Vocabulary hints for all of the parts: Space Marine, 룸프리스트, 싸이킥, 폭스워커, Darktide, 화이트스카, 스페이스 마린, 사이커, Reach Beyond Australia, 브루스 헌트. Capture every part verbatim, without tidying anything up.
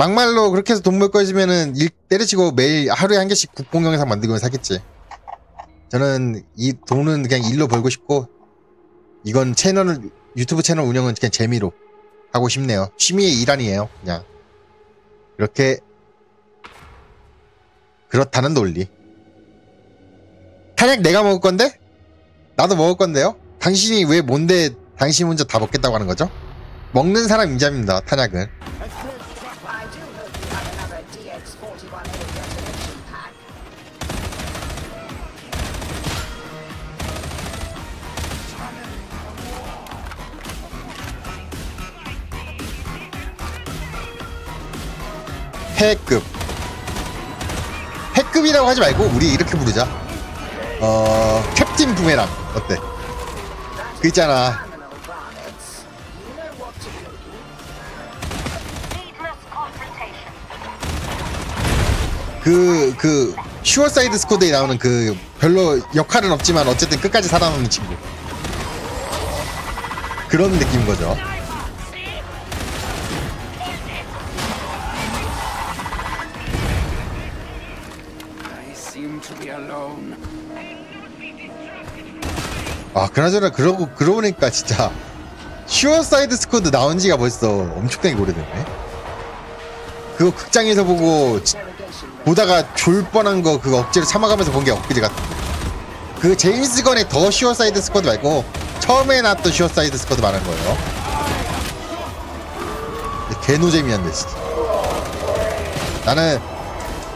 막말로 그렇게 해서 돈 벌 거지면은 일 때려치고 매일 하루에 한 개씩 국뽕 영상 만들면 사겠지. 저는 이 돈은 그냥 일로 벌고 싶고, 이건 채널을, 유튜브 채널 운영은 그냥 재미로 하고 싶네요. 취미의 일환이에요. 그냥 이렇게 그렇다는 논리. 탄약 내가 먹을 건데? 나도 먹을 건데요? 당신이 왜 뭔데 당신 혼자 다 먹겠다고 하는 거죠? 먹는 사람 임자입니다, 탄약은. 패급. 패급이라고 하지 말고 우리 이렇게 부르자. 어... 캡틴 부메랑 어때? 그 있잖아, 그... 그... 슈어사이드 스쿼드에 나오는 그... 별로 역할은 없지만 어쨌든 끝까지 살아남는 친구, 그런 느낌인거죠. 아, 그나저나 그러고 그러니까 진짜 슈어사이드 스쿼드 나온 지가 벌써 엄청나게 오래됐네. 그거 극장에서 보고 지, 보다가 졸 뻔한 거 그거 억지로 참아가면서 본 게 엊그제 같은데. 그 제임스 건의 더 슈어사이드 스쿼드 말고 처음에 나왔던 슈어사이드 스쿼드 말한 거예요. 개노잼이었네 진짜. 나는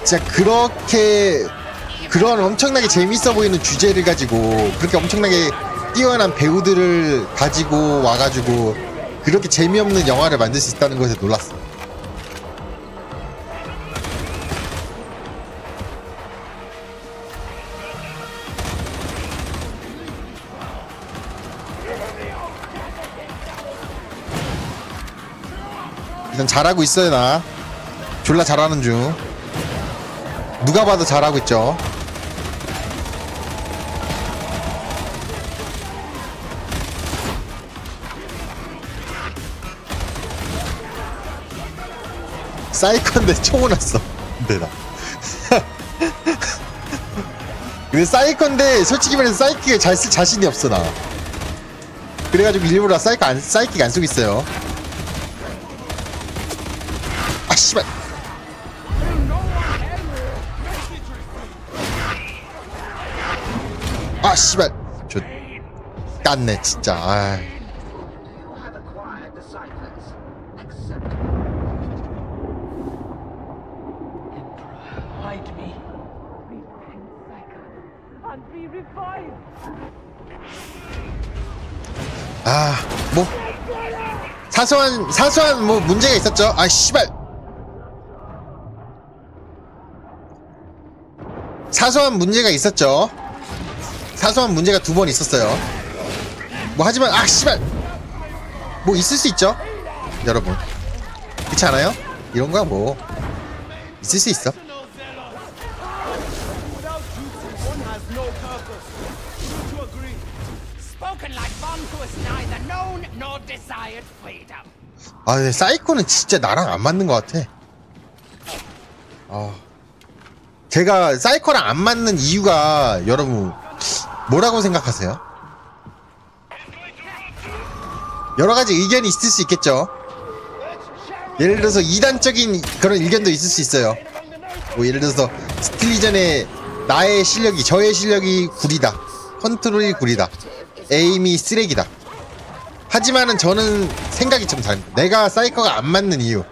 진짜 그렇게 그런 엄청나게 재밌어 보이는 주제를 가지고 그렇게 엄청나게 뛰어난 배우들을 가지고 와가지고 그렇게 재미없는 영화를 만들 수 있다는 것에 놀랐어. 일단 잘하고 있어요. 나 졸라 잘하는 중. 누가 봐도 잘하고 있죠. 사이컨데 총을 났어. 근데 나 근데 사이컨데 솔직히 말해서 사이키가 잘 쓸 자신이 없어 나. 그래가지고 일부러 사이키 안, 사이키가 안 쓰고 있어요. 아 씨발. 아 씨발. 저 깠네 진짜. 아이. 아, 뭐 사소한 사소한 뭐 문제가 있었죠. 아 씨발. 사소한 문제가 있었죠. 사소한 문제가 두 번 있었어요. 뭐 하지만 아 씨발. 뭐 있을 수 있죠, 여러분. 그렇지 않아요? 이런 거야 뭐 있을 수 있어. 아, 근데 사이코는 진짜 나랑 안 맞는 것 같아. 아, 제가 사이코랑 안 맞는 이유가 여러분 뭐라고 생각하세요? 여러 가지 의견이 있을 수 있겠죠. 예를 들어서 이단적인 그런 의견도 있을 수 있어요. 뭐 예를 들어서 스틸리전의 나의 실력이, 저의 실력이 구리다, 컨트롤이 구리다, 에임이 쓰레기다. 하지만은 저는 생각이 좀 다릅니다. 내가 사이코가 안 맞는 이유,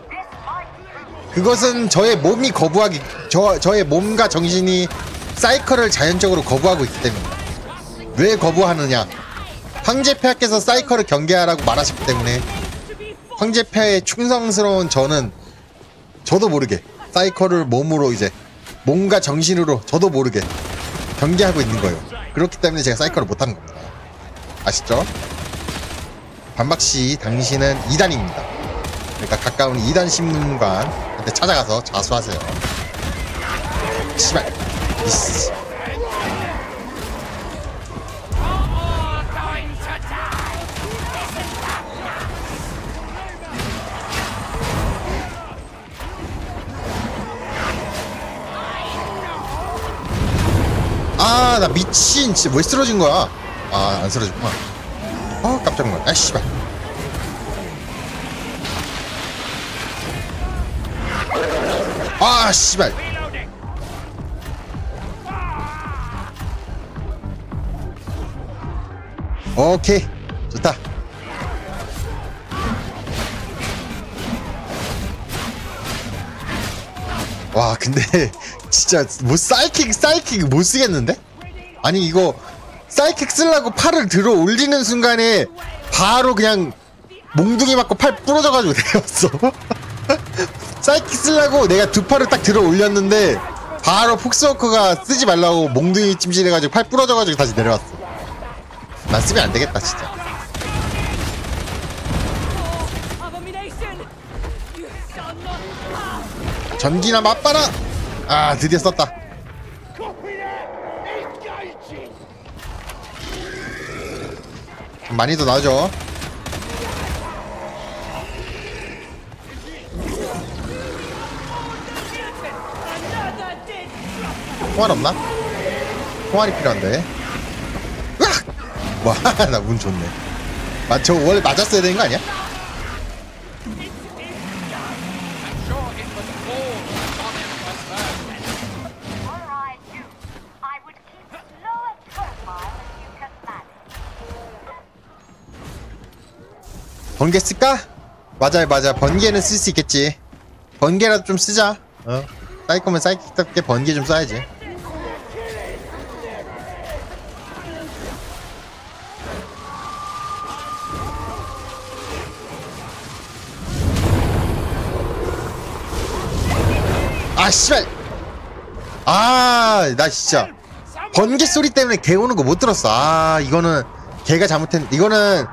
그것은 저의 몸이 거부하기, 저, 저의 몸과 정신이 사이코를 자연적으로 거부하고 있기 때문입니다. 왜 거부하느냐, 황제폐하께서 사이코를 경계하라고 말하셨기 때문에 황제폐하의 충성스러운 저는 저도 모르게 사이코를 몸으로, 이제 몸과 정신으로 저도 모르게 경계하고 있는 거예요. 그렇기 때문에 제가 사이코를 못하는 겁니다. 아시죠? 반박시 당신은 이단입니다. 그러니까 가까운 이단 신문관한테 찾아가서 자수하세요. 씨발. 이씨. 아, 나 미친. 진짜 왜 쓰러진 거야? 아, 안 쓰러졌구나. 어, 깜짝 놀랐네. 아, 씨발. 아, 씨발. 오케이. 좋다. 와, 근데 진짜 뭐 사이킥 사이킥 못 쓰겠는데? 아니 이거 사이킥 쓰려고 팔을 들어 올리는 순간에 바로 그냥 몽둥이 맞고 팔 부러져가지고 내렸어. 사이킥 쓰려고 내가 두 팔을 딱 들어 올렸는데 바로 폭스워커가 쓰지 말라고 몽둥이 찜질해가지고 팔 부러져가지고 다시 내려왔어. 나 쓰면 안 되겠다 진짜. 전기나 맛봐라! 아, 드디어 썼다. 많이 더 나죠? 총알 없나? 총알이 필요한데. 으악! 와, 나 운 좋네. 아, 저 원래 맞았어야 되는 거 아니야? 번개 쓸까? 맞아요, 맞아. 번개는 쓸 수 있겠지. 번개라도 좀 쓰자. 어? 사이코면 사이킥답게 번개 좀 써야지. 아, 씨발! 아, 나 진짜. 번개 소리 때문에 개 오는 거 못 들었어. 아, 이거는 개가 잘못했, 이거는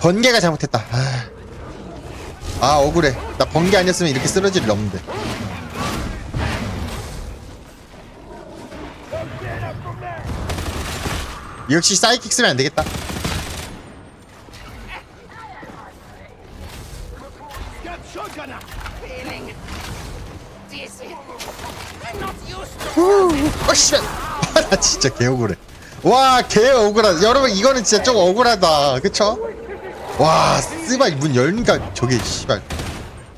번개가 잘못했다. 아, 아 억울해. 나 번개 아니었으면 이렇게 쓰러질 일 없는데. 역시 사이킥 쓰면 안 되겠다. 어, 씨발. 아, 나 진짜 개 억울해. 와, 개 억울하다. 여러분, 이거는 진짜 좀 억울하다. 그쵸? 와, 씨발, 문 열니까 저게, 씨발.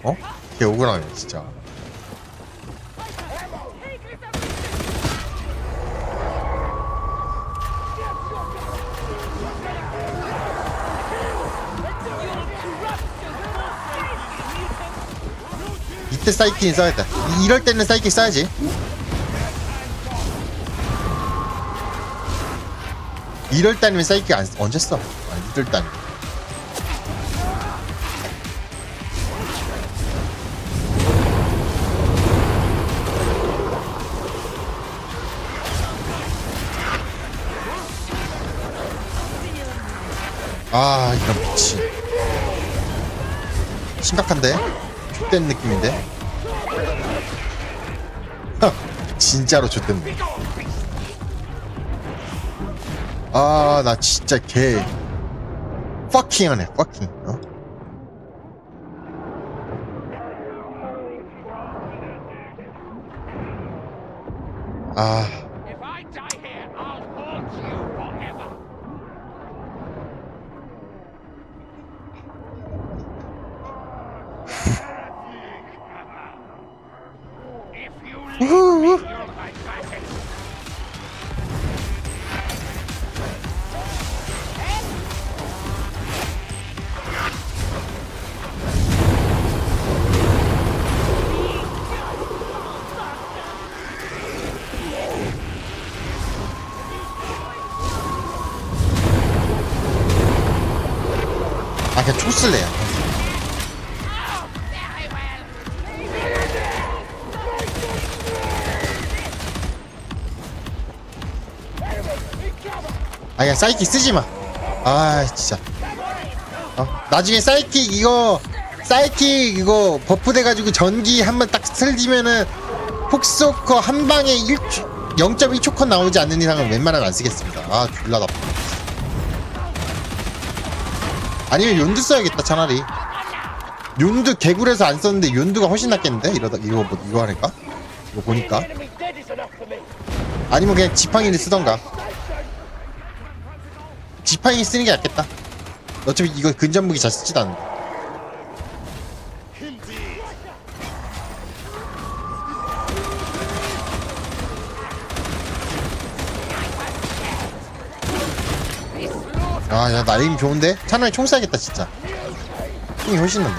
어? 개 억울하네, 진짜. 이때 사이킹 써야겠다. 이럴 때는 사이킹 써야지. 이럴 때 아니면 사이킥 안, 언제 써? 아, 이럴 때 아니면. 아, 이런 미친. 심각한데? 좆된 느낌인데? 헉, 진짜로 좆됐네. 아, 나 진짜 개 퍼킹하네. 퍼킹. 어? 아, 그냥 총 쓸래요. 아, 그냥 사이킥 쓰지마. 아, 진짜. 어? 나중에 사이킥 이거 사이킥 이거 버프 돼가지고 전기 한번 딱 쓸리면은 폭스워커 한방에 영 점 일 초 컷 나오지 않는 이상은 웬만하면 안쓰겠습니다. 아, 졸라 나빠. 아니면 욘두 써야겠다. 차라리 욘두 개굴에서 안 썼는데 욘두가 훨씬 낫겠는데? 이러다 이거 뭐 이거 하니까 이거 보니까. 아니면 그냥 지팡이를 쓰던가. 지팡이 쓰는 게 낫겠다. 어차피 이거 근접무기 잘 쓰지도 않는데. 아, 야, 날림 좋은데? 차라리 총 쏴야겠다, 진짜. 총이 훨씬 낫네.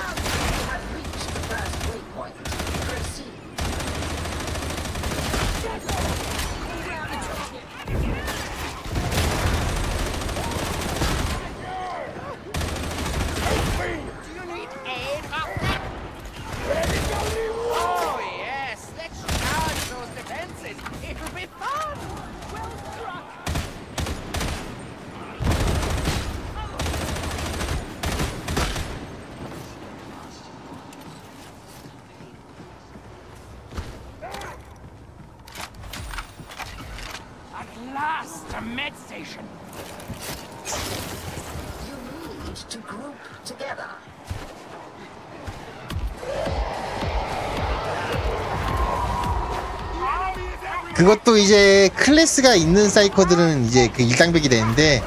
그것도 이제 클래스가 있는 사이커들은 이제 그 일당백이 되는데,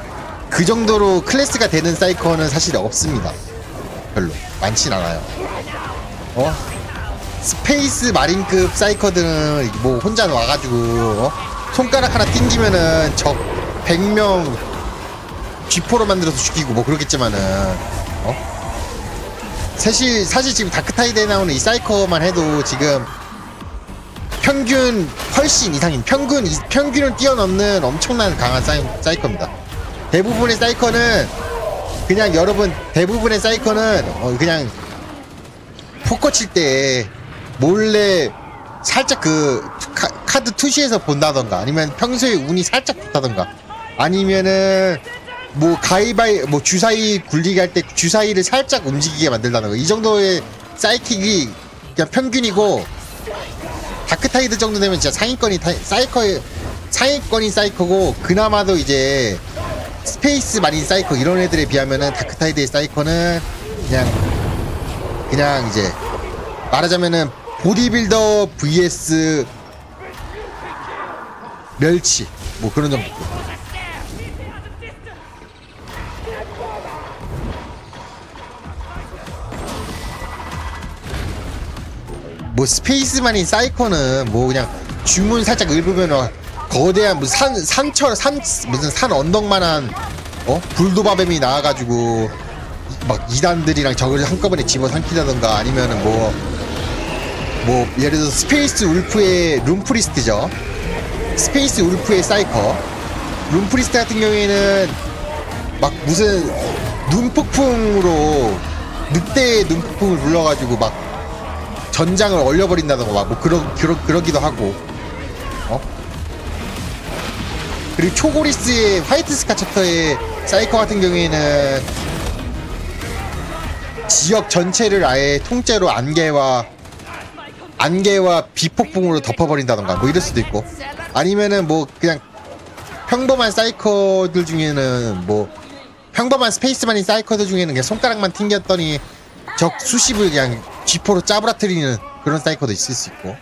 그 정도로 클래스가 되는 사이커는 사실 없습니다. 별로 많진 않아요. 어? 스페이스 마린급 사이커들은 뭐 혼자 와가지고 어? 손가락 하나 튕기면은 적 백 명 쥐포로 만들어서 죽이고 뭐 그러겠지만은 어? 사실 사실 지금 다크타이드에 나오는 이 사이커만 해도 지금 평균 훨씬 이상인, 평균, 평균을 뛰어넘는 엄청난 강한 사이, 사이커입니다. 대부분의 사이커는 그냥 여러분 대부분의 사이커는 어, 그냥 포커 칠 때 몰래 살짝 그 카, 카드 투시해서 본다던가, 아니면 평소에 운이 살짝 좋다던가, 아니면은 뭐 가위바위 뭐 주사위 굴리기 할 때 주사위를 살짝 움직이게 만들다던가, 이 정도의 사이킥이 그냥 평균이고, 다크타이드 정도 되면 진짜 상위권이 타이, 사이커의 상위권인 사이커고, 그나마도 이제 스페이스 마린 사이커 이런 애들에 비하면은 다크타이드의 사이커는 그냥 그냥 이제 말하자면은 보디빌더 vs 멸치 뭐 그런 정도. 뭐 스페이스만인 사이코는 뭐 그냥 주문 살짝 읊으면 거대한 무슨 산 산철 산 무슨 산 언덕만한 어 불도바뱀이 나와가지고 막 이단들이랑 적을 한꺼번에 집어삼키다던가, 아니면은 뭐뭐 뭐 예를 들어서 스페이스 울프의 룸프리스트죠. 스페이스 울프의 사이코 룸프리스트 같은 경우에는 막 무슨 눈폭풍으로 늑대의 눈폭풍을 불러가지고 막 전장을 얼려버린다던가 막 뭐 그러, 그러, 그러기도 하고 어? 그리고 초고리스의 화이트스카 챕터의 사이커 같은 경우에는 지역 전체를 아예 통째로 안개와 안개와 비폭풍으로 덮어버린다던가 뭐 이럴 수도 있고, 아니면은 뭐 그냥 평범한 사이커들 중에는 뭐 평범한 스페이스만인 사이커들 중에는 그냥 손가락만 튕겼더니 적 수십을 그냥 쥐포로 짜부라뜨리는 그런 사이커도 있을 수 있고.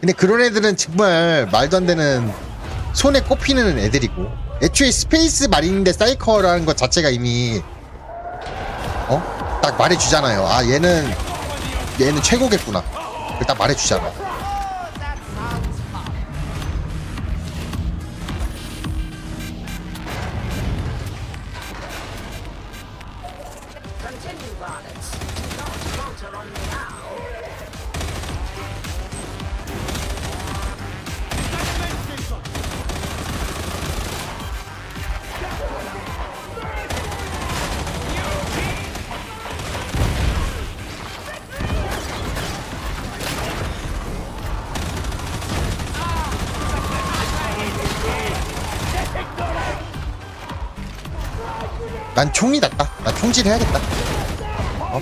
근데 그런 애들은 정말 말도 안 되는 손에 꼽히는 애들이고, 애초에 스페이스 마린인데 사이커라는 것 자체가 이미 어? 딱 말해주잖아요. 아, 얘는 얘는 최고겠구나. 딱 말해주잖아. 난 총이 낫다. 나 총질 해야겠다. 어?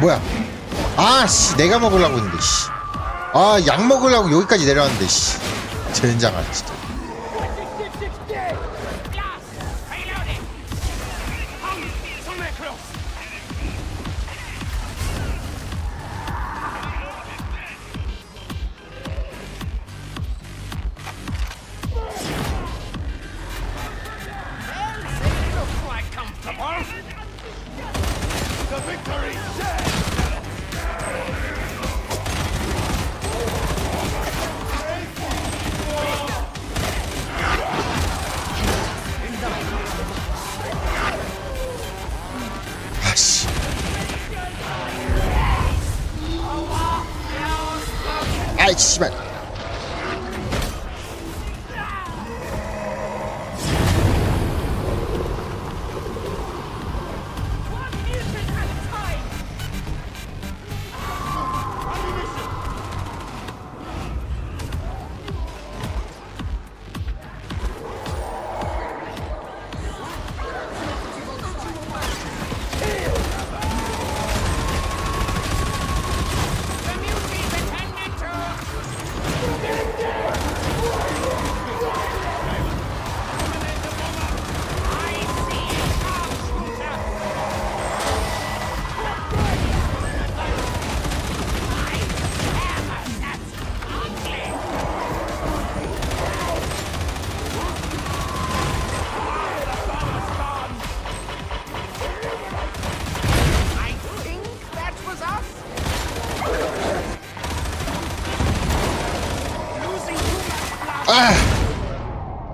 뭐야. 아씨 내가 먹으려고 했는데 씨. 아 약 먹으려고 여기까지 내려왔는데 씨. 젠장아 진짜.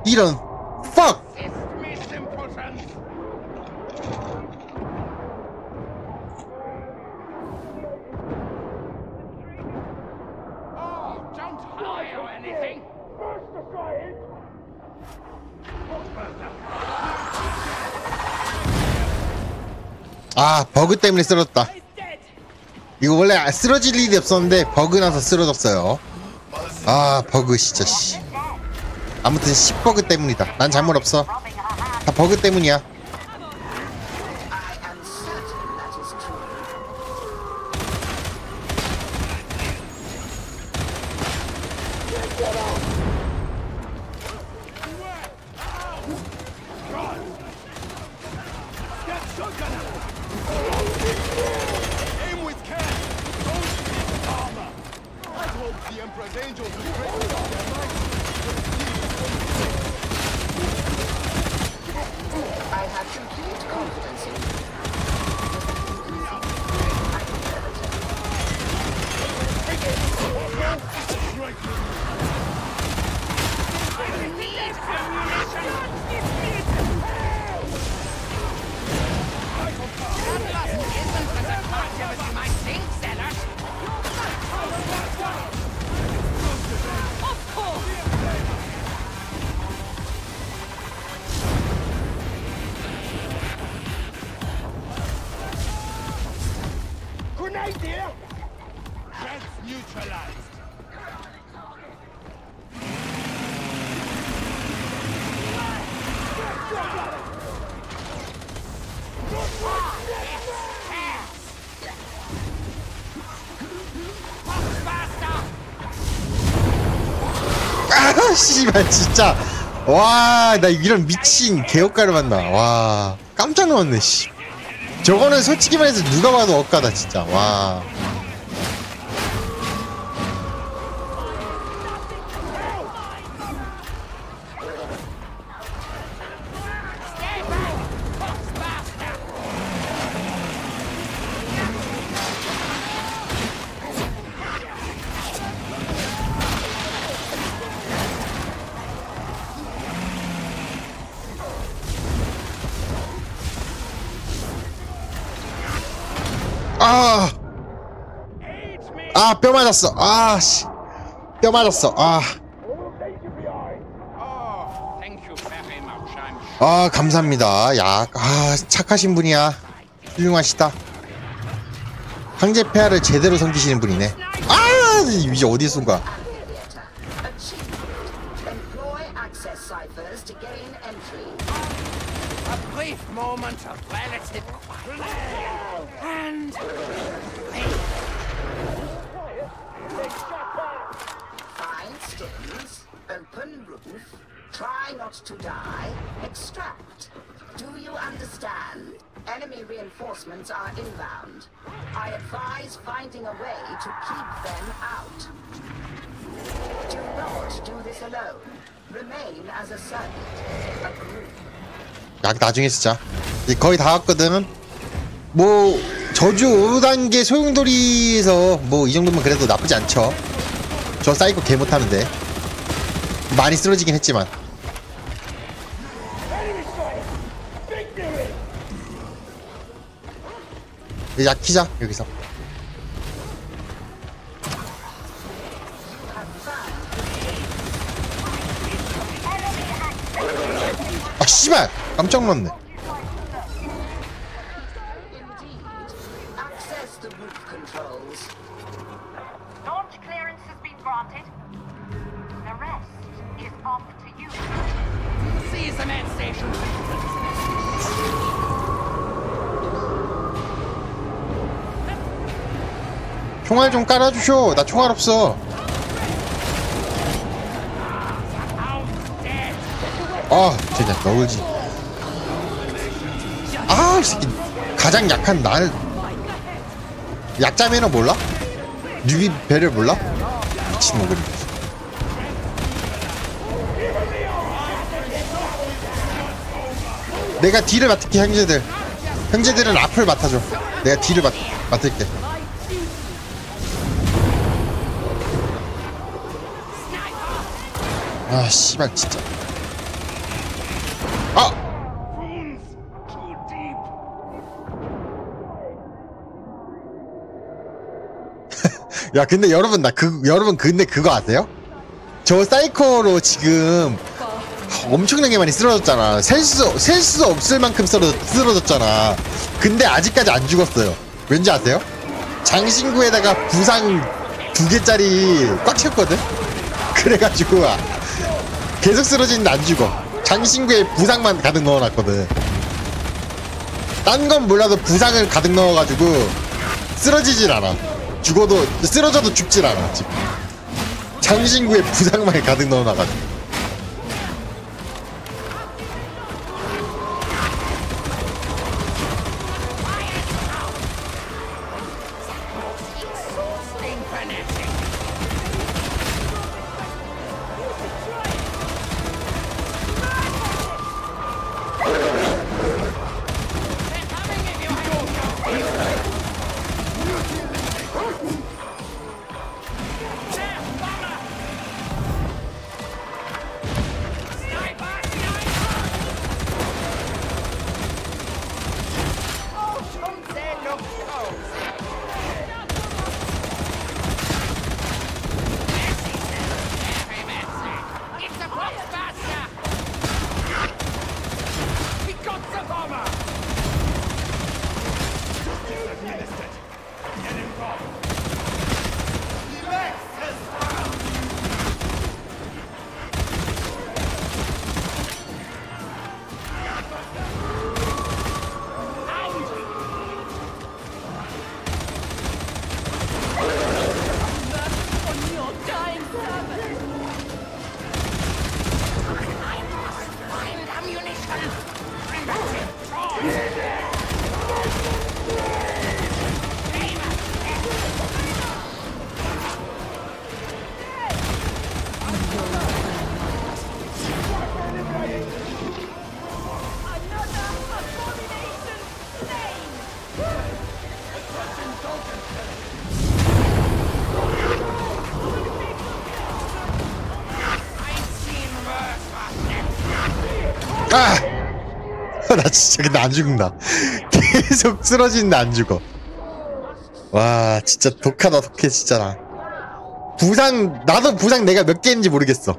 이런 fuck. 아, 버그 때문에 쓰러졌다. 이거 원래 쓰러질 일이 없었는데 버그 나서 쓰러졌어요. 아, 버그 진짜 씨. 아무튼 십 버그 때문이다. 난 잘못 없어. 다 버그 때문이야. 씨발 진짜 와 나 이런 미친 개업가를 만나. 와 깜짝 놀랐네 씨. 저거는 솔직히 말해서 누가 봐도 억가다 진짜. 와 아, 뼈 맞았어. 아, 씨. 뼈 맞았어. 아. 아, 감사합니다. 야, 아, 착하신 분이야. 훌륭하시다. 황제 폐하를 제대로 섬기시는 분이네. 아, 이제 어디 쏜 거야? Find skins, open roof, try not to die, extract. Do you understand? Enemy reinforcements are inbound. I advise finding a way to keep them out. Do not do this alone. Remain as a circuit, a group. 야, 나중에 쓰자. 이제 거의 다 왔거든. 뭐 저주 오 단계 소용돌이에서 뭐 이 정도면 그래도 나쁘지 않죠. 저 사이코 개 못하는데 많이 쓰러지긴 했지만. 약키자 여기서. 아 씨발 깜짝 놀랐네. 총알 좀 깔아주쇼. 나 총알 없어. 아 진짜 너울지. 아 이 새끼 가장 약한 날 약자 매너 몰라? 뉴비 배려 몰라? 미친놈들. 내가 뒤를 맡을게. 형제들 형제들은 앞을 맡아줘. 내가 뒤를 맡, 맡을게. 아 씨발 진짜. 아! 야 근데 여러분 나 그 여러분 근데 그거 아세요? 저 사이코로 지금 엄청나게 많이 쓰러졌잖아. 셀 수 셀 수 없을 만큼 쓰러, 쓰러졌잖아. 근데 아직까지 안 죽었어요. 왠지 아세요? 장신구에다가 부상 두 개짜리 꽉 찼거든. 그래가지고 계속 쓰러지는데 안 죽어. 장신구에 부상만 가득 넣어놨거든. 딴 건 몰라도 부상을 가득 넣어가지고 쓰러지질 않아. 죽어도 쓰러져도 죽질 않아. 지금 장신구에 부상만 가득 넣어놔가지고. 나 진짜 근데 안 죽는다. 계속 쓰러지는데 안 죽어. 와 진짜 독하다. 독해 진짜. 나 부상 나도 부상 내가 몇 개인지 모르겠어.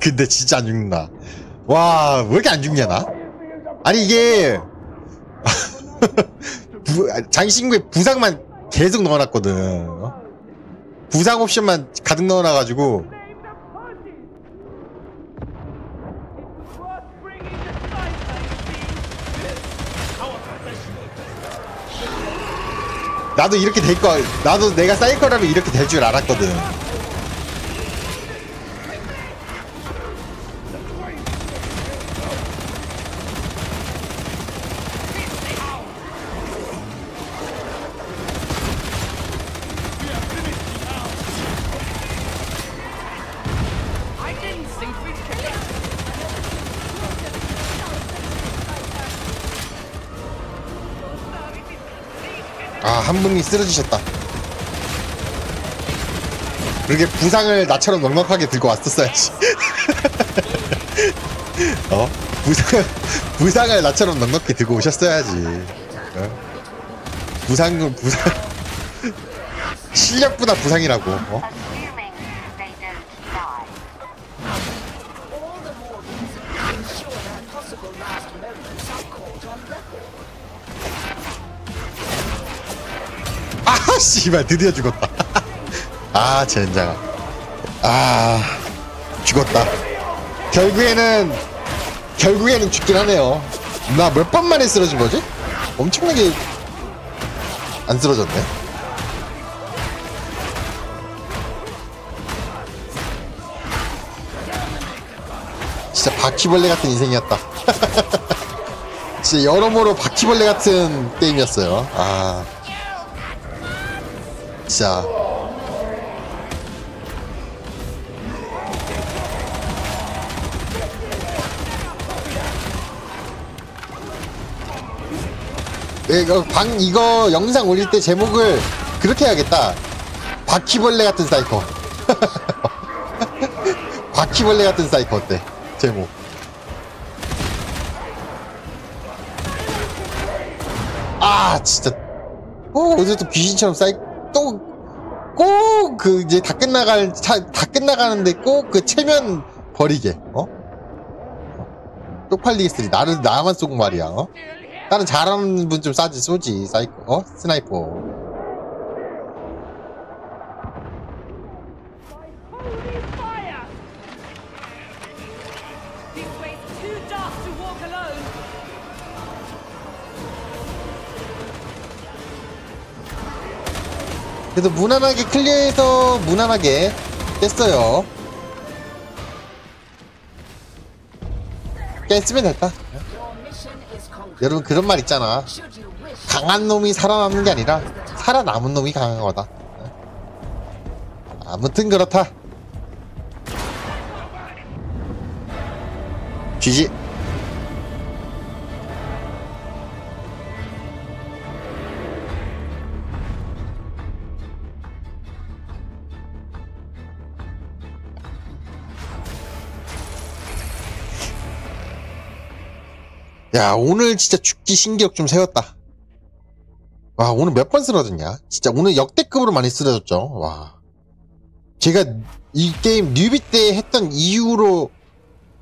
근데 진짜 안 죽는다. 와, 왜 이렇게 안 죽냐 나? 아니 이게 부, 자기 친구에 부상만 계속 넣어놨거든. 부상 옵션만 가득 넣어놔가지고 나도 이렇게 될 거, 나도 내가 쌓일 거라면 이렇게 될 줄 알았거든. 아, 한 분이 쓰러지셨다. 그렇게 부상을 나처럼 넉넉하게 들고 왔었어야지. 어? 부상을, 부상을 나처럼 넉넉히 들고 오셨어야지. 어? 부상은 부상. 실력보다 부상이라고. 어? 아, 씨발, 드디어 죽었다. 아, 젠장아. 아, 죽었다. 결국에는, 결국에는 죽긴 하네요. 나 몇 번 만에 쓰러진 거지? 엄청나게 안 쓰러졌네. 진짜 바퀴벌레 같은 인생이었다. 진짜 여러모로 바퀴벌레 같은 게임이었어요. 아. 진짜 이거 방 이거 영상 올릴 때 제목을 그렇게 해야겠다. 바퀴벌레 같은 사이코. 바퀴벌레 같은 사이코 어때? 제목. 아 진짜. 오 어제 또 귀신처럼 사이. 또 꼭 그 이제 다 끝나갈 차, 다 끝나가는데 꼭 그 체면 버리게 어? 쪽팔리겠으니 나를 나만 쏘고 말이야. 어? 다른 잘하는 분 좀 싸지 쏘지 사이코 어? 스나이퍼. 그래도 무난하게 클리어해서 무난하게 깼어요. 깼으면 됐다. 여러분 그런 말 있잖아. 강한 놈이 살아남는 게 아니라 살아남은 놈이 강한 거다. 아무튼 그렇다. 지지. 야 오늘 진짜 죽기 신기록 좀 세웠다. 와 오늘 몇 번 쓰러졌냐. 진짜 오늘 역대급으로 많이 쓰러졌죠. 와 제가 이 게임 뉴비 때 했던 이후로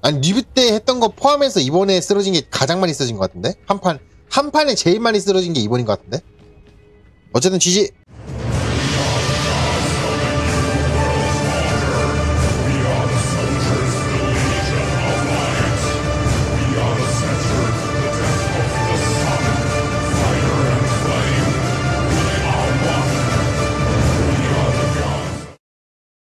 아니 뉴비 때 했던 거 포함해서 이번에 쓰러진 게 가장 많이 쓰러진 것 같은데. 한 판, 한 판에 제일 많이 쓰러진 게 이번인 것 같은데. 어쨌든 지지.